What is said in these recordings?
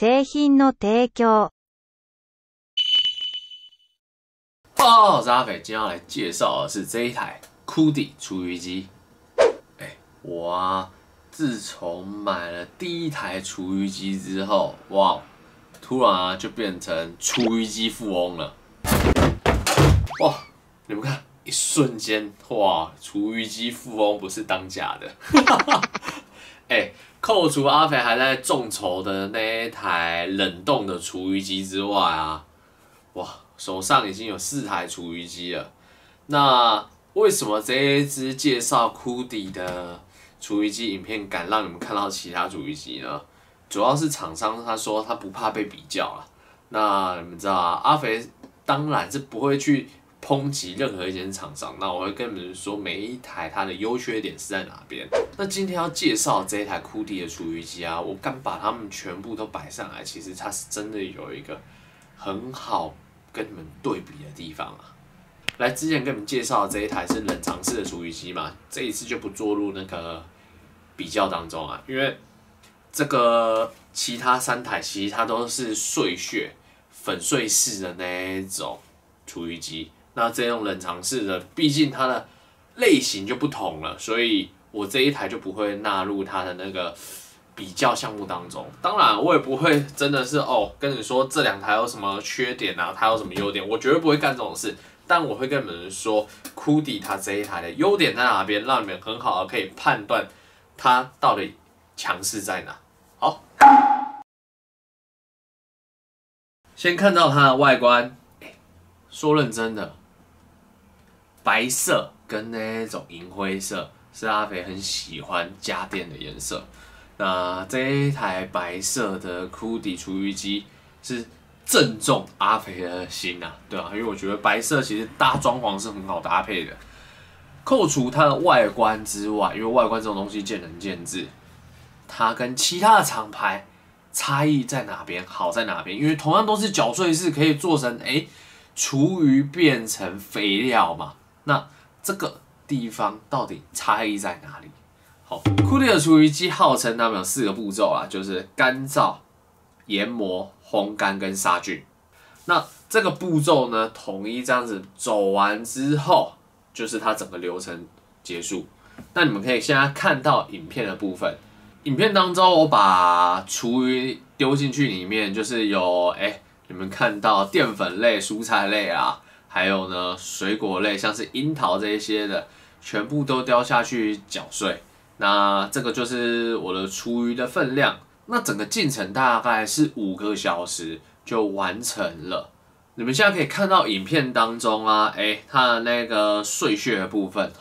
製品の提供。Hello， 我是阿肥，今天要来介绍的是这一台 Kudi 厨余机。我啊，自从买了第一台厨余机之后，哇，突然啊就变成厨余机富翁了。哇，你们看，一瞬间，哇，厨余机富翁不是当家的。扣除阿肥还在众筹的那一台冷冻的厨余机之外啊，哇，手上已经有4台厨余机了。那为什么这一支介绍 Kudi 的厨余机影片敢让你们看到其他厨余机呢？主要是厂商他说他不怕被比较了。那你们知道啊，阿肥当然是不会去抨击任何一间厂商，那我会跟你们说每一台它的优缺点是在哪边。那今天要介绍这一台 Kudi 的厨余机啊，我敢把它们全部都摆上来，其实它是真的有一个很好跟你们对比的地方啊。来，之前跟你们介绍的这一台是冷藏式的厨余机嘛，这一次就不做入那个比较当中啊，因为这个其他3台其实它都是碎屑粉碎式的那一种厨余机。那这种冷藏式的，毕竟它的类型就不同了，所以我这一台就不会纳入它的那个比较项目当中。当然，我也不会真的是跟你说这2台有什么缺点啊，它有什么优点，我绝对不会干这种事。但我会跟你们说 ，Kudi 它这一台的优点在哪边，让你们很好的可以判断它到底强势在哪。好，先看到它的外观，说认真的。白色跟那种银灰色是阿肥很喜欢家电的颜色。那这一台白色的 Kudi 厨余机是正中阿肥的心啊，对啊，因为我觉得白色其实搭装潢是很好搭配的。扣除它的外观之外，因为外观这种东西见仁见智，它跟其他的厂牌差异在哪边，好在哪边？因为同样都是搅碎式，可以做成厨余变成肥料嘛。那这个地方到底差异在哪里？好 ，Kudi 的厨余机号称他们有4个步骤啊，就是干燥、研磨、烘干跟杀菌。那这个步骤呢，统一这样子走完之后，就是它整个流程结束。那你们可以现在看到影片的部分，影片当中我把厨余丢进去里面，就是有你们看到淀粉类、蔬菜类啊。还有呢，水果类像是樱桃这些的，全部都丢下去搅碎。那这个就是我的厨余的分量。那整个进程大概是5个小时就完成了。你们现在可以看到影片当中啊，它的那个碎屑的部分，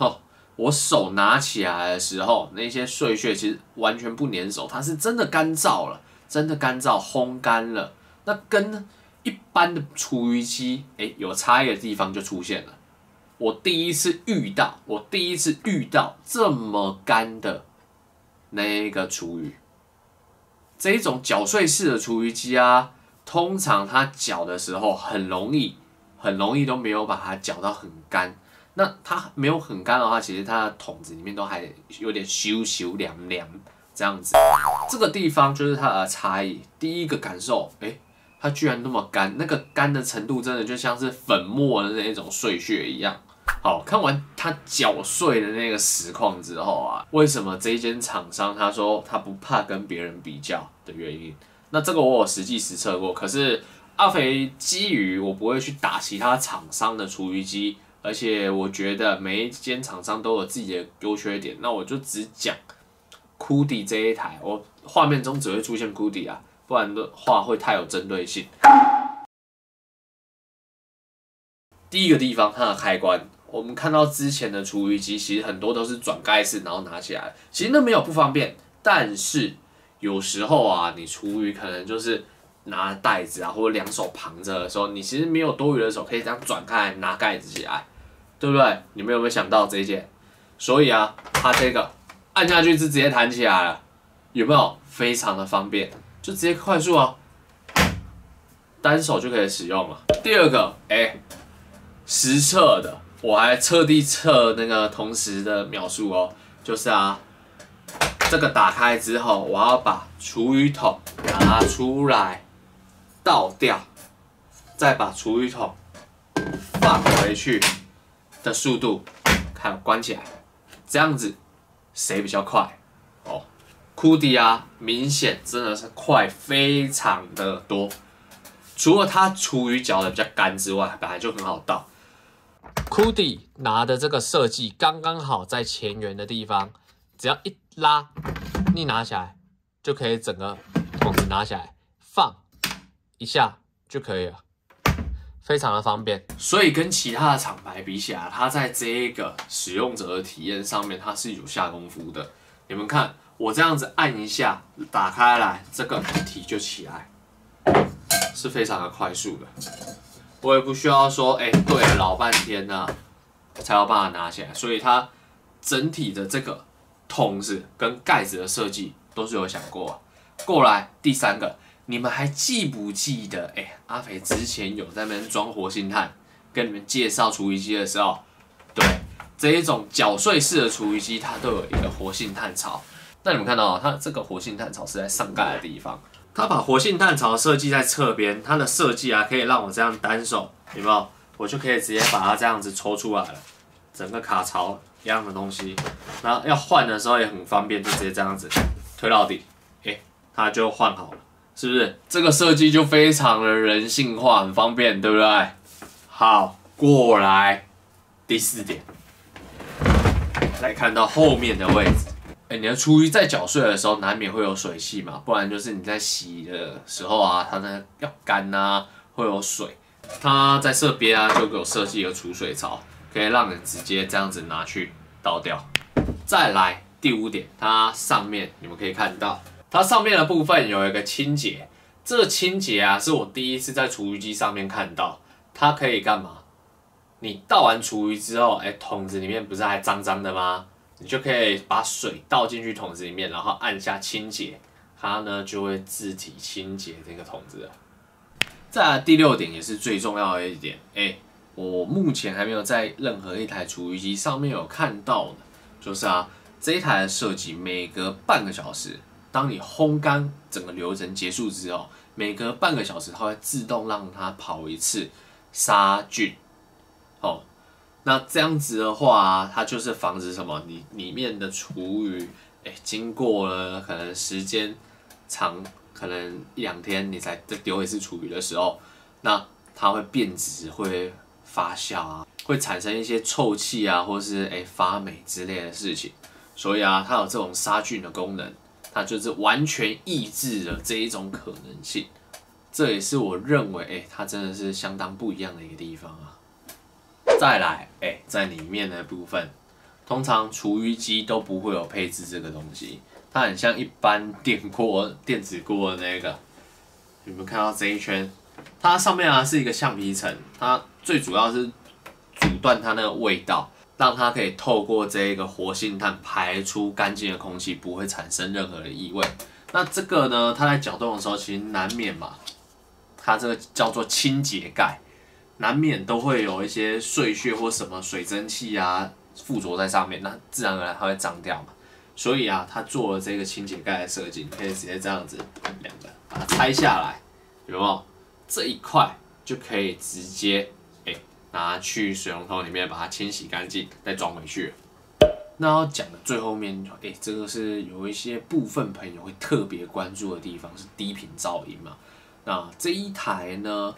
我手拿起来的时候，那些碎屑其实完全不粘手，它是真的干燥了，真的干燥烘干了。那跟一般的厨余机，有差异的地方就出现了。我第一次遇到这么干的那个厨余。这一种搅碎式的厨余机啊，通常它搅的时候很容易都没有把它搅到很干。那它没有很干的话，其实它的桶子里面都还有点咻凉这样子。这个地方就是它的差异。第一个感受，它居然那么干，那个干的程度真的就像是粉末的那种碎屑一样。好，看完它搅碎的那个实况之后啊，为什么这一间厂商他说他不怕跟别人比较的原因？那这个我有实际实测过，可是阿肥基于我不会去打其他厂商的厨余机，而且我觉得每一间厂商都有自己的优缺点，那我就只讲 Kudi 这一台，我画面中只会出现 Kudi 啊。不然的话会太有针对性。第一个地方，它的开关，我们看到之前的厨余机其实很多都是转盖式，然后拿起来，其实那没有不方便，但是有时候啊，你厨余可能就是拿袋子啊，或者2手旁着的时候，你其实没有多余的手可以这样转开拿盖子起来，对不对？你们有没有想到这一件？所以啊，它这个按下去是直接弹起来了，有没有？非常的方便。就直接快速啊，单手就可以使用了。第二个，实测的，我还特地测那个同时的秒数就是啊，这个打开之后，我要把厨余桶拿出来倒掉，再把厨余桶放回去的速度，看我关起来，这样子谁比较快？哦，库迪啊，明显真的是快非常的多。 除了它厨余搅的比较干之外，本来就很好倒。Kudi 拿的这个设计刚刚好在前缘的地方，只要一拉，你拿起来就可以整个桶子拿起来放一下就可以了，非常的方便。所以跟其他的厂牌比起来，它在这个使用者的体验上面，它是有下功夫的。你们看，我这样子按一下，打开来，这个体就起来。 是非常的快速的，我也不需要说，对了老半天呢、才要把它拿起来，所以它整体的这个桶子跟盖子的设计都是有想过、过来第三个，你们还记不记得？阿肥之前有在那边装活性炭，跟你们介绍厨余机的时候，对这一种搅碎式的厨余机，它都有一个活性炭槽。那你们看到、它这个活性炭槽是在上盖的地方。 它把活性炭槽设计在侧边，它的设计啊，可以让我这样单手，有没有？我就可以直接把它这样子抽出来了，整个卡槽一样的东西。然后要换的时候也很方便，就直接这样子推到底，它就换好了，是不是？这个设计就非常的人性化，很方便，对不对？好，过来第四点，来看到后面的位置。 你的厨余在搅碎的时候，难免会有水汽嘛，不然就是你在洗的时候啊，它呢要干啊，会有水。它在这边啊，就有设计一个储水槽，可以让你直接这样子拿去倒掉。再来第五点，它上面你们可以看到，它上面的部分有一个清洁，这个清洁啊，是我第一次在厨余机上面看到，它可以干嘛？你倒完厨余之后，桶子里面不是还脏脏的吗？ 你就可以把水倒进去桶子里面，然后按下清洁，它呢就会自体清洁这个桶子了。再来第六点也是最重要的一点，我目前还没有在任何一台厨余机上面有看到的，就是啊这一台的设计，每隔半个小时，当你烘干整个流程结束之后，每隔半个小时它会自动让它跑一次杀菌，哦。 那这样子的话、它就是防止什么？你里面的厨余，经过了可能时间长，可能一两天你才丢一次厨余的时候，那它会变质、会发酵啊，会产生一些臭气啊，或是发霉之类的事情。所以啊，它有这种杀菌的功能，它就是完全抑制了这一种可能性。这也是我认为，它真的是相当不一样的一个地方啊。 再来，在里面的部分，通常厨余机都不会有配置这个东西，它很像一般电子锅的那个。你们看到这一圈，它上面啊是一个橡皮层，它最主要是阻断它那个味道，让它可以透过这个活性炭排出干净的空气，不会产生任何的异味。那这个呢，它在搅动的时候，其实难免嘛，它这个叫做清洁盖。 难免都会有一些碎屑或什么水蒸气啊附着在上面，那自然而然它会脏掉嘛。所以啊，它做了这个清洁盖的设计，你可以直接这样子两个把它拆下来，有没有？这一块就可以直接拿去水龙头里面把它清洗干净，再装回去。那要讲的最后面，这个是有一些部分朋友会特别关注的地方是低频噪音嘛。那这一台呢？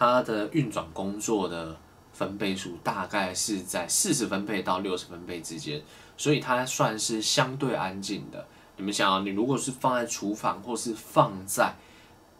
它的运转工作的分贝数大概是在40分贝到60分贝之间，所以它算是相对安静的。你们想啊，你如果是放在厨房或是放在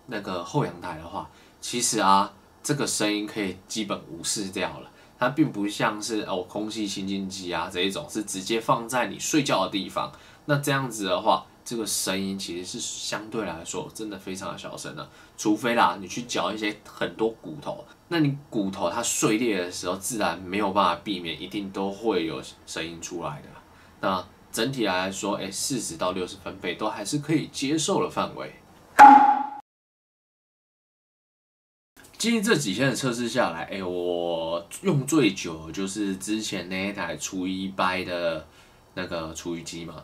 那个后阳台的话，其实啊，这个声音可以基本无视掉了。它并不像是空气清净机啊这一种，是直接放在你睡觉的地方。那这样子的话， 这个声音其实是相对来说真的非常的小声了，除非啦你去搅一些很多骨头，那你骨头它碎裂的时候，自然没有办法避免，一定都会有声音出来的。那整体来说，40到60分贝都还是可以接受的范围。经历这几天的测试下来，我用最久就是之前那一台厨余掰的那个厨余机嘛。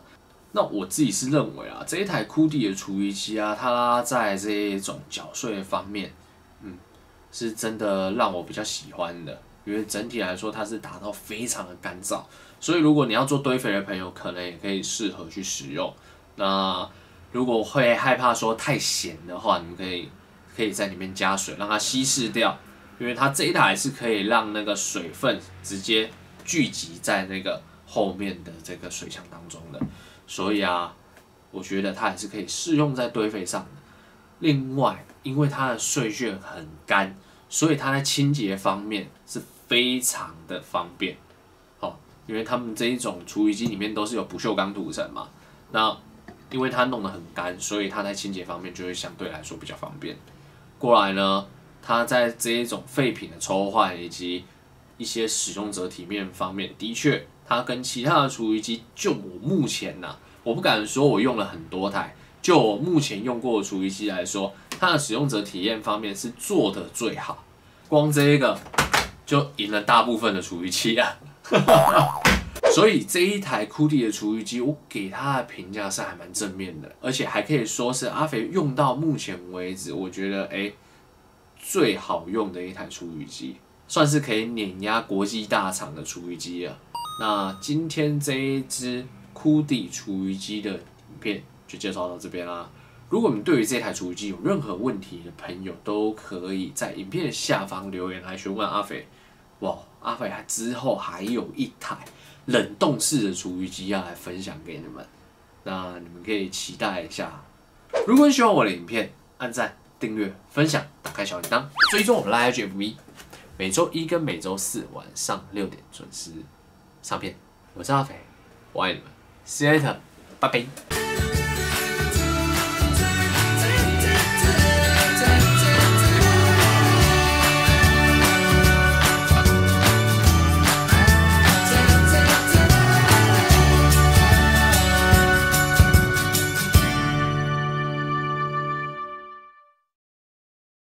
那我自己是认为啊，这一台酷迪的厨余机啊，它在这种缴税方面，是真的让我比较喜欢的，因为整体来说它是达到非常的干燥，所以如果你要做堆肥的朋友，可能也可以适合去使用。那如果会害怕说太咸的话，你们可以在里面加水，让它稀释掉，因为它这一台是可以让那个水分直接聚集在那个后面的这个水箱当中的。 所以啊，我觉得它还是可以适用在堆肥上的。另外，因为它的碎屑很干，所以它在清洁方面是非常的方便。因为他们这一种厨余机里面都是有不锈钢涂层嘛，那因为它弄得很干，所以它在清洁方面就会相对来说比较方便。过来呢，它在这一种废品的抽换以及一些使用者体验方面，的确。 它跟其他的厨余机，就我目前呐、我不敢说我用了很多台，就我目前用过的厨余机来说，它的使用者体验方面是做的最好，光这一个就赢了大部分的厨余机啊。所以这一台酷迪的厨余机，我给它的评价是还蛮正面的，而且还可以说是阿肥用到目前为止，我觉得最好用的一台厨余机，算是可以碾压国际大厂的厨余机了。 那今天这一支酷迪厨余机的影片就介绍到这边啦。如果你对于这台厨余机有任何问题的朋友，都可以在影片的下方留言来询问阿肥。哇，阿肥之后还有一台冷冻式的厨余机要来分享给你们，那你们可以期待一下。如果你喜欢我的影片，按赞、订阅、分享、打开小铃铛，追踪我们的 FB， 每周一跟每周四晚上6点准时。 上片，我是阿肥，我爱你们，See you later，拜拜。